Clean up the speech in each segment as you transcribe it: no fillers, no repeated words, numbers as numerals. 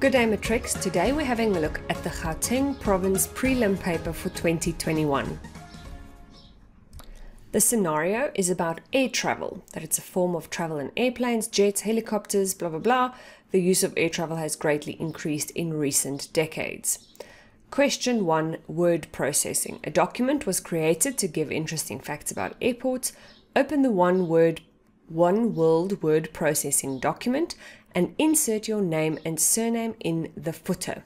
Good day, Matrix. Today we're having a look at the Gauteng Province prelim paper for 2021. The scenario is about air travel, that it's a form of travel in airplanes, jets, helicopters, blah blah blah. The use of air travel has greatly increased in recent decades. Question 1. Word processing. A document was created to give interesting facts about airports. Open the One World Word Processing document and insert your name and surname in the footer.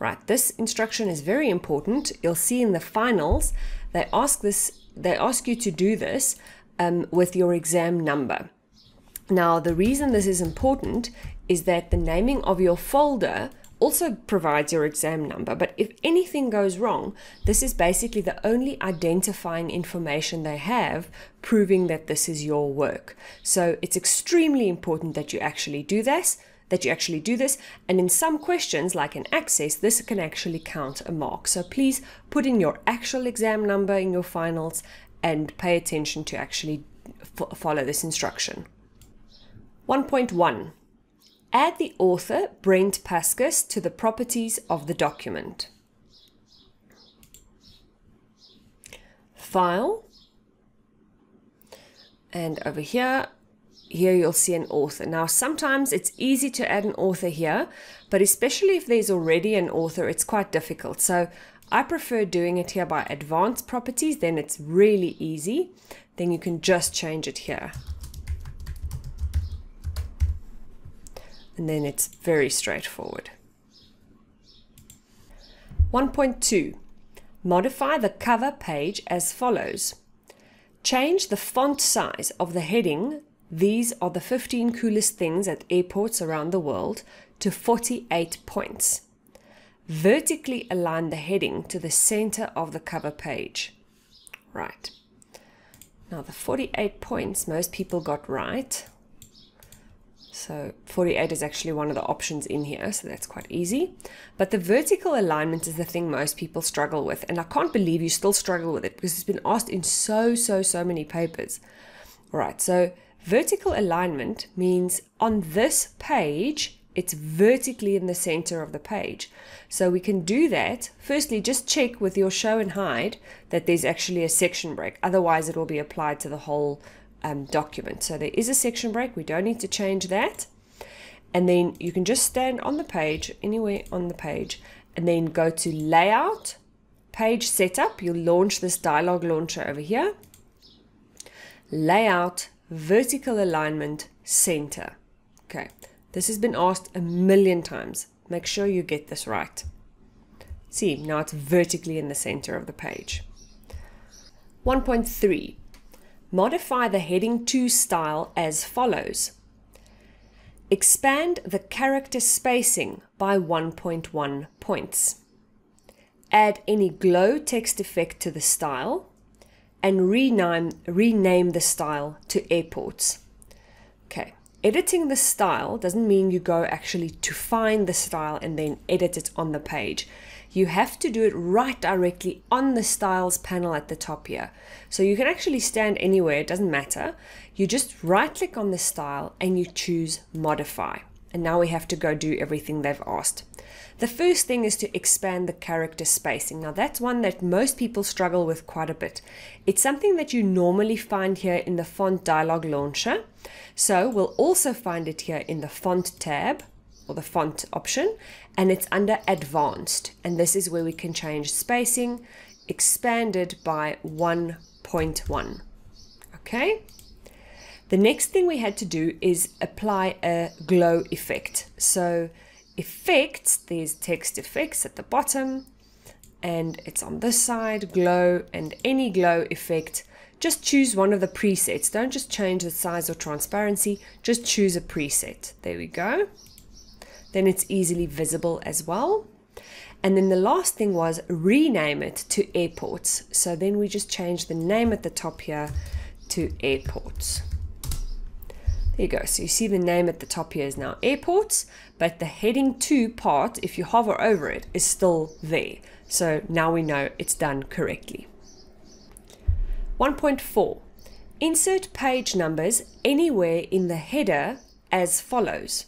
Right, this instruction is very important. You'll see in the finals, they ask you to do this with your exam number. Now, the reason this is important is that the naming of your folder also provides your exam number, but if anything goes wrong, this is basically the only identifying information they have, proving that this is your work. So it's extremely important that you actually do this, and in some questions, like in access, this can actually count a mark. So please put in your actual exam number in your finals and pay attention to actually follow this instruction. 1.1. Add the author, Brent Pascus, to the properties of the document. File. And over here, you'll see an author. Now, sometimes it's easy to add an author here, but especially if there's already an author, it's quite difficult. So I prefer doing it here by advanced properties, then it's really easy. Then you can just change it here. And then it's very straightforward. 1.2. Modify the cover page as follows. Change the font size of the heading, "These are the 15 coolest things at airports around the world," to 48 points. Vertically align the heading to the center of the cover page. Right. Now the 48 points most people got right. So 48 is actually one of the options in here, so that's quite easy. But the vertical alignment is the thing most people struggle with, and I can't believe you still struggle with it because it's been asked in so many papers. All right, so vertical alignment means on this page, it's vertically in the center of the page. So we can do that. Firstly, just check with your show and hide that there's actually a section break. Otherwise, it will be applied to the whole document. So there is a section break, we don't need to change that. And then you can just stand on the page, anywhere on the page, and then go to layout, page setup. You'll launch this dialog launcher over here. Layout, vertical alignment, center. Okay, this has been asked a million times. Make sure you get this right. See, now it's vertically in the center of the page. 1.3. Modify the Heading 2 style as follows. Expand the character spacing by 1.1 points. Add any glow text effect to the style and rename the style to Airports. Okay, editing the style doesn't mean you go actually to find the style and then edit it on the page. You have to do it right directly on the styles panel at the top here. So you can actually stand anywhere, it doesn't matter. You just right click on the style and you choose modify. And now we have to go do everything they've asked. The first thing is to expand the character spacing. Now that's one that most people struggle with quite a bit. It's something that you normally find here in the font dialog launcher. So we'll also find it here in the font tab, or the font option, and it's under advanced, and this is where we can change spacing, expanded by 1.1. Okay, the next thing we had to do is apply a glow effect. So effects, there's text effects at the bottom, and it's on this side, glow, and any glow effect, just choose one of the presets. Don't just change the size or transparency, just choose a preset. There we go. Then it's easily visible as well. And then the last thing was rename it to Airports. So then we just change the name at the top here to Airports. There you go. So you see the name at the top here is now Airports, but the Heading 2 part, if you hover over it, is still there. So now we know it's done correctly. 1.4. Insert page numbers anywhere in the header as follows.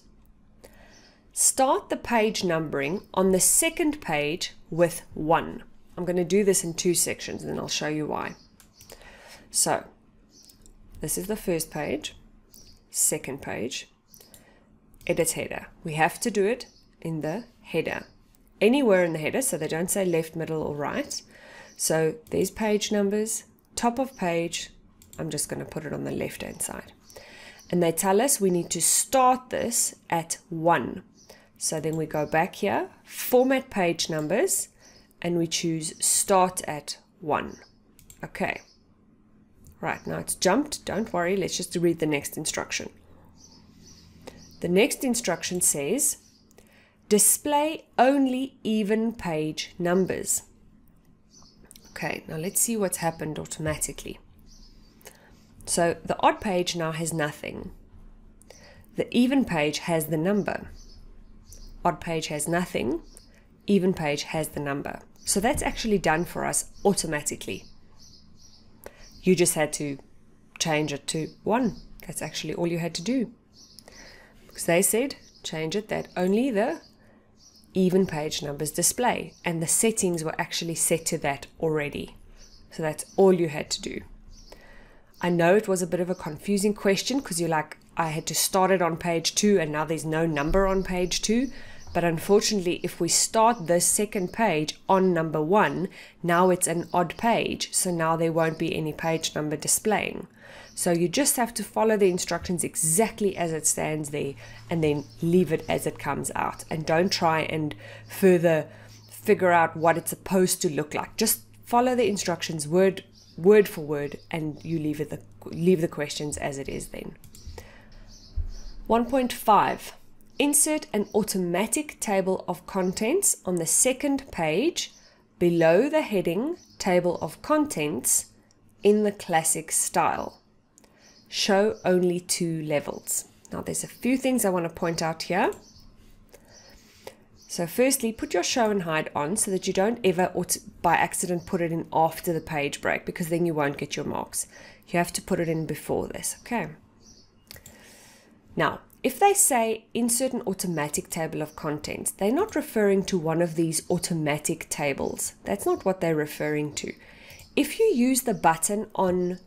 Start the page numbering on the second page with 1. I'm going to do this in two sections and then I'll show you why. So this is the first page, second page, edit header. We have to do it in the header, anywhere in the header, so they don't say left, middle or right. So these page numbers, top of page, I'm just going to put it on the left hand side. And they tell us we need to start this at 1. So then we go back here, format page numbers, and we choose start at 1. Okay. Right, now it's jumped. Don't worry. Let's just read the next instruction. The next instruction says, display only even page numbers. Okay, now let's see what's happened automatically. So the odd page now has nothing. The even page has the number. Odd page has nothing. Even page has the number. So that's actually done for us automatically. You just had to change it to 1. That's actually all you had to do. Because they said, change it that only the even page numbers display. And the settings were actually set to that already. So that's all you had to do. I know it was a bit of a confusing question because you're like, I had to start it on page 2 and now there's no number on page 2. But unfortunately, if we start this second page on number 1, now it's an odd page. So now there won't be any page number displaying. So you just have to follow the instructions exactly as it stands there and then leave it as it comes out. And don't try and further figure out what it's supposed to look like. Just follow the instructions word for word and you leave the questions as it is then. 1.5. Insert an automatic table of contents on the second page below the heading table of contents in the classic style. Show only 2 levels. Now there's a few things I want to point out here. So firstly, put your show and hide on so that you don't ever by accident put it in after the page break, because then you won't get your marks. You have to put it in before this. Okay. Now, if they say insert an automatic table of contents, they're not referring to one of these automatic tables. That's not what they're referring to. If you use the button on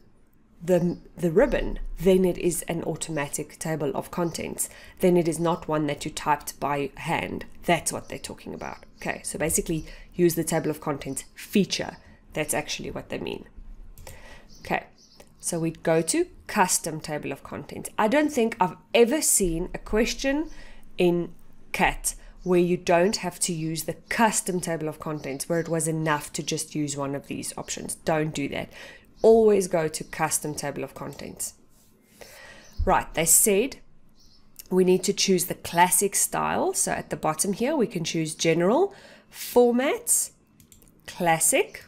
the ribbon, then it is an automatic table of contents. Then it is not one that you typed by hand. That's what they're talking about. Okay, so basically use the table of contents feature. That's actually what they mean. Okay. So we'd go to custom table of contents. I don't think I've ever seen a question in CAT where you don't have to use the custom table of contents, where it was enough to just use one of these options. Don't do that. Always go to custom table of contents. Right, they said we need to choose the classic style. So at the bottom here, we can choose general, formats, classic.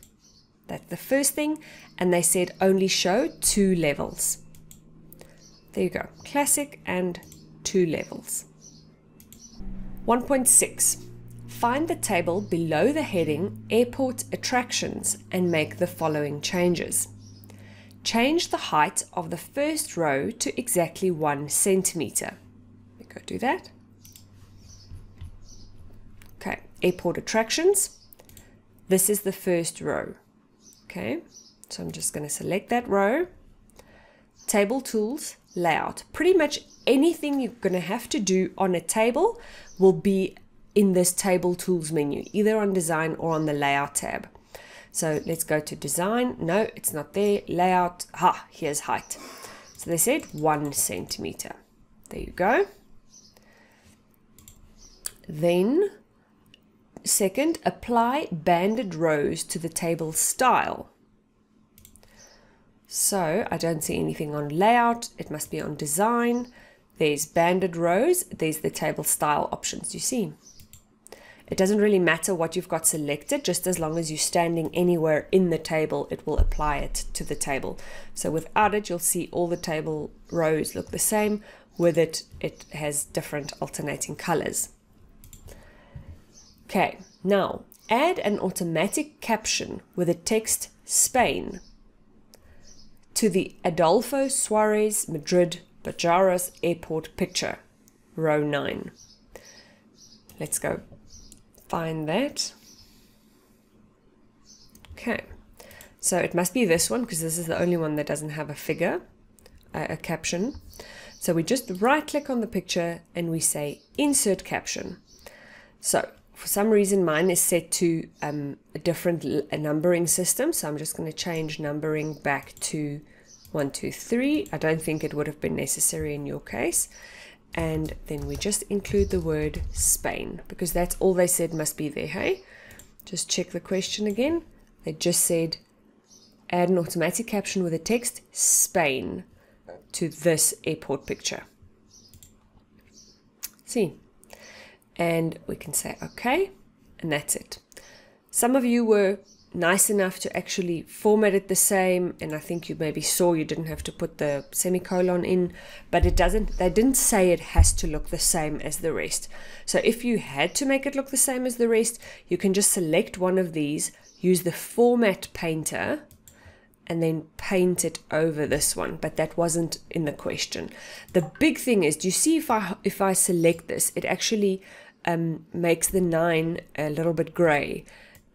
That's the first thing. And they said only show 2 levels. There you go. Classic and 2 levels. 1.6. Find the table below the heading Airport Attractions and make the following changes. Change the height of the first row to exactly 1 centimeter. We go do that. Okay. Airport Attractions. This is the first row. Okay, so I'm just going to select that row. Table tools, layout. Pretty much anything you're going to have to do on a table will be in this table tools menu, either on design or on the layout tab. So let's go to design. No, it's not there. Layout. Ah, here's height. So they said 1 centimeter. There you go. Then second, apply banded rows to the table style. So I don't see anything on layout. It must be on design. There's banded rows. There's the table style options you see. It doesn't really matter what you've got selected, just as long as you're standing anywhere in the table, it will apply it to the table. So without it, you'll see all the table rows look the same. With it, it has different alternating colors. Okay, now add an automatic caption with the text Spain to the Adolfo Suarez Madrid-Barajas Airport picture, row 9. Let's go find that. Okay, so it must be this one because this is the only one that doesn't have a figure, a caption. So we just right click on the picture and we say insert caption. So for some reason mine is set to a different numbering system. So I'm just going to change numbering back to 1, 2, 3. I don't think it would have been necessary in your case. And then we just include the word Spain because that's all they said must be there. Hey, just check the question again. They just said add an automatic caption with a text Spain to this airport picture. See, and we can say okay, and that's it. Some of you were nice enough to actually format it the same, and I think you maybe saw you didn't have to put the semicolon in, but it doesn't, they didn't say it has to look the same as the rest. So if you had to make it look the same as the rest, you can just select one of these, use the format painter, and then paint it over this one, but that wasn't in the question. The big thing is, do you see if I select this, it actually makes the 9 a little bit gray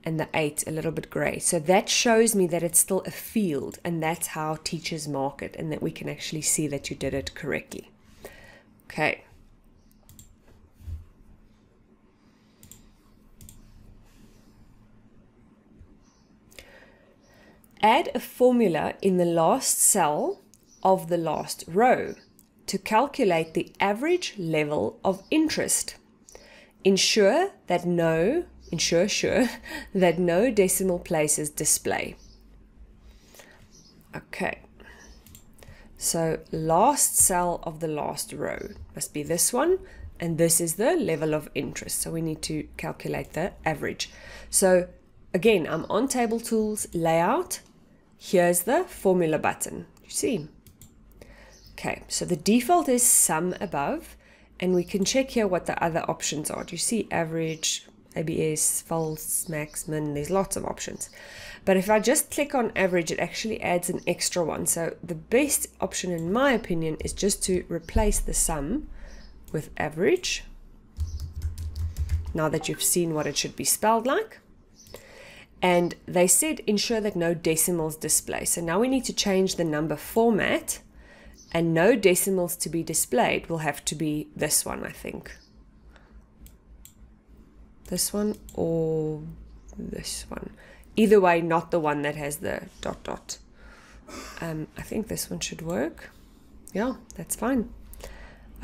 and the 8 a little bit gray. So that shows me that it's still a field, and that's how teachers mark it, and that we can actually see that you did it correctly. Okay. Add a formula in the last cell of the last row to calculate the average level of interest. Ensure that no decimal places display. Okay, so last cell of the last row must be this one, and this is the level of interest. So we need to calculate the average. So again, I'm on Table Tools, Layout. Here's the formula button, you see. Okay, so the default is sum above, and we can check here what the other options are. Do you see average, ABS, false, max, min? There's lots of options. But if I just click on average, it actually adds an extra one. So the best option, in my opinion, is just to replace the sum with average, now that you've seen what it should be spelled like. And they said ensure that no decimals display. So now we need to change the number format, and no decimals to be displayed will have to be this one, I think. This one or this one. Either way, not the one that has the dot dot. I think this one should work. Yeah, that's fine.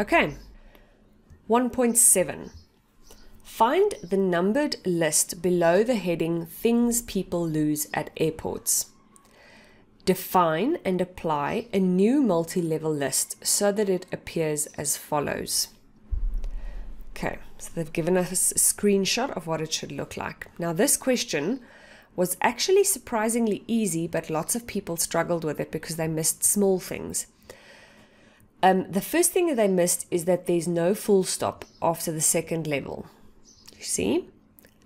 Okay, 1.7. Find the numbered list below the heading Things People Lose at Airports. Define and apply a new multi-level list so that it appears as follows. Okay, so they've given us a screenshot of what it should look like. Now this question was actually surprisingly easy, but lots of people struggled with it because they missed small things. The first thing that they missed is that there's no full stop after the second level. You see?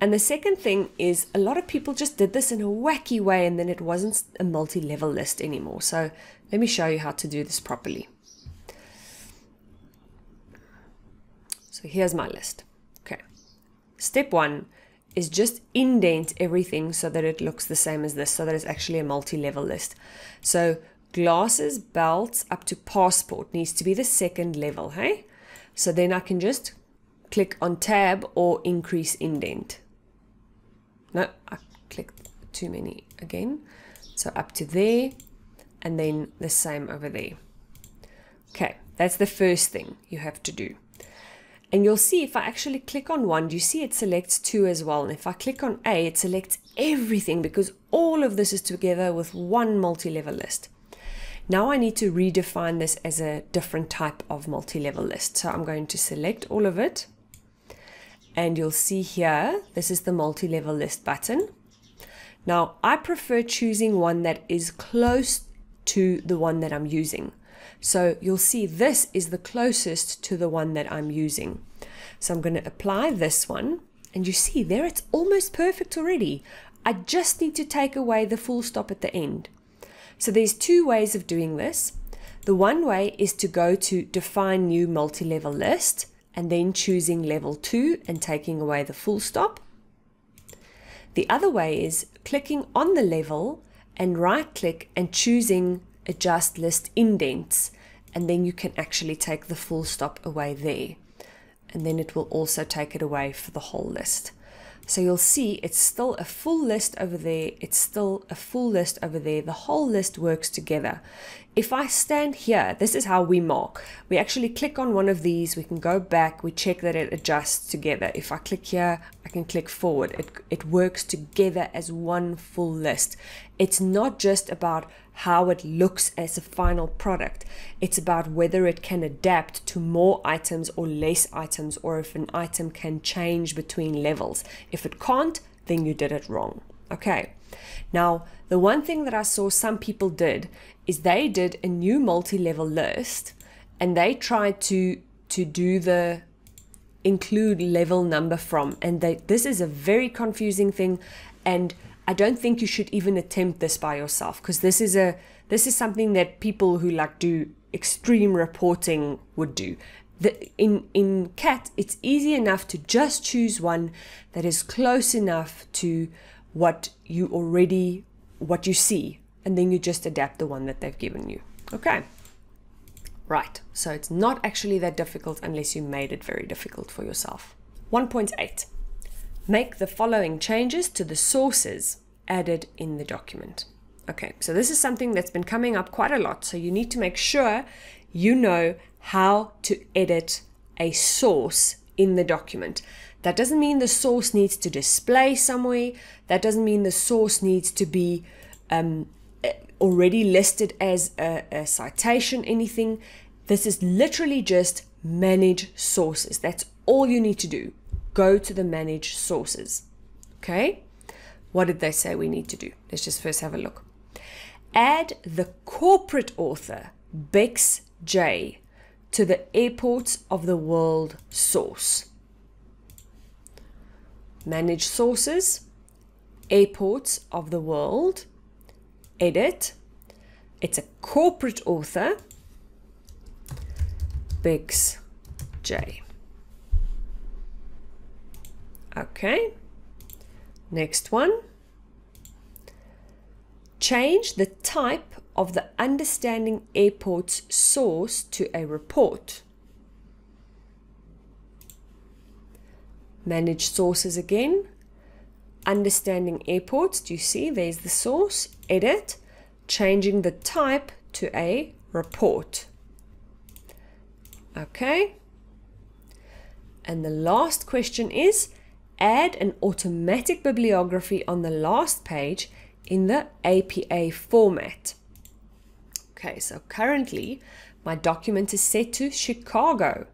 And the second thing is a lot of people just did this in a wacky way, and then it wasn't a multi-level list anymore. So let me show you how to do this properly. So here's my list. Okay. Step one is just indent everything so that it looks the same as this, so that it's actually a multi-level list. So glasses, belts, up to passport needs to be the second level, hey? So then I can just click on tab or increase indent. No, I clicked too many again. So up to there, and then the same over there. Okay, that's the first thing you have to do. And you'll see if I actually click on one, do you see it selects two as well? And if I click on A, it selects everything because all of this is together with one multi-level list. Now I need to redefine this as a different type of multi-level list. So I'm going to select all of it. And you'll see here, this is the multi-level list button. Now, I prefer choosing one that is close to the one that I'm using. So you'll see this is the closest to the one that I'm using. So I'm going to apply this one. And you see there, it's almost perfect already. I just need to take away the full stop at the end. So there's two ways of doing this. The one way is to go to define new multi-level list and then choosing level 2 and taking away the full stop. The other way is clicking on the level and right click and choosing adjust list indents, and then you can actually take the full stop away there, and then it will also take it away for the whole list. So you'll see it's still a full list over there, it's still a full list over there, the whole list works together. If I stand here, this is how we mark. We actually click on one of these, we can go back, we check that it adjusts together. If I click here, I can click forward. It works together as one full list. It's not just about how it looks as a final product. It's about whether it can adapt to more items or less items, or if an item can change between levels. If it can't, then you did it wrong. Okay. Now, the one thing that I saw some people did is they did a new multi-level list and they tried to do the include level number from, and this is a very confusing thing, and I don't think you should even attempt this by yourself, because this is something that people who like do extreme reporting would do. In CAT, it's easy enough to just choose one that is close enough to what you see, and then you just adapt the one that they've given you. Okay, right, so it's not actually that difficult unless you made it very difficult for yourself. 1.8, make the following changes to the sources added in the document. Okay, so this is something that's been coming up quite a lot, so you need to make sure you know how to edit a source in the document. That doesn't mean the source needs to display somewhere. That doesn't mean the source needs to be already listed as a citation, anything. This is literally just manage sources. That's all you need to do. Go to the manage sources. Okay. What did they say we need to do? Let's just first have a look. Add the corporate author, Bex J, to the Airports of the World source. Manage sources, Airports of the World, edit. It's a corporate author, Bex J. Okay, next one. Change the type of the Understanding Airports source to a report. Manage sources again, Understanding Airports, do you see there's the source, edit, changing the type to a report. Okay, and the last question is, add an automatic bibliography on the last page in the APA format. Okay, so currently my document is set to Chicago,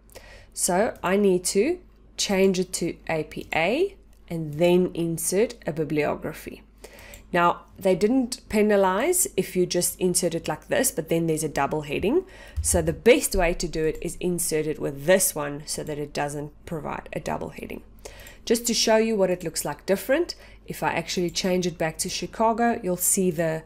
so I need to change it to APA and then insert a bibliography. Now, they didn't penalize if you just insert it like this, but then there's a double heading. So the best way to do it is insert it with this one so that it doesn't provide a double heading. Just to show you what it looks like different, if I actually change it back to Chicago, you'll see the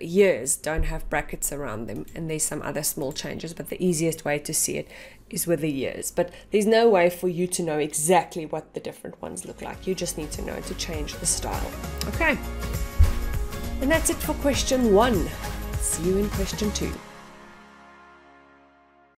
years don't have brackets around them, and there's some other small changes, but the easiest way to see it is with the years. But there's no way for you to know exactly what the different ones look like. You just need to know to change the style. Okay, and that's it for question 1. See you in question 2.